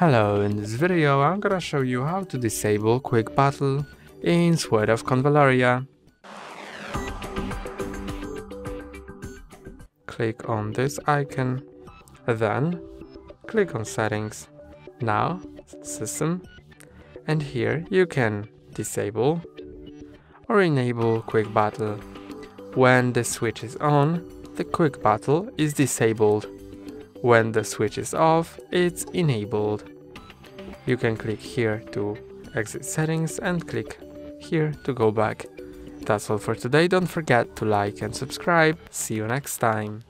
Hello, in this video I'm gonna show you how to disable Quick Battle in Sword of Convallaria. Click on this icon, then click on Settings, Now, System, and here you can disable or enable Quick Battle. When the switch is on, the Quick Battle is disabled. When the switch is off, it's enabled. You can click here to exit settings and click here to go back. That's all for today. Don't forget to like and subscribe. See you next time.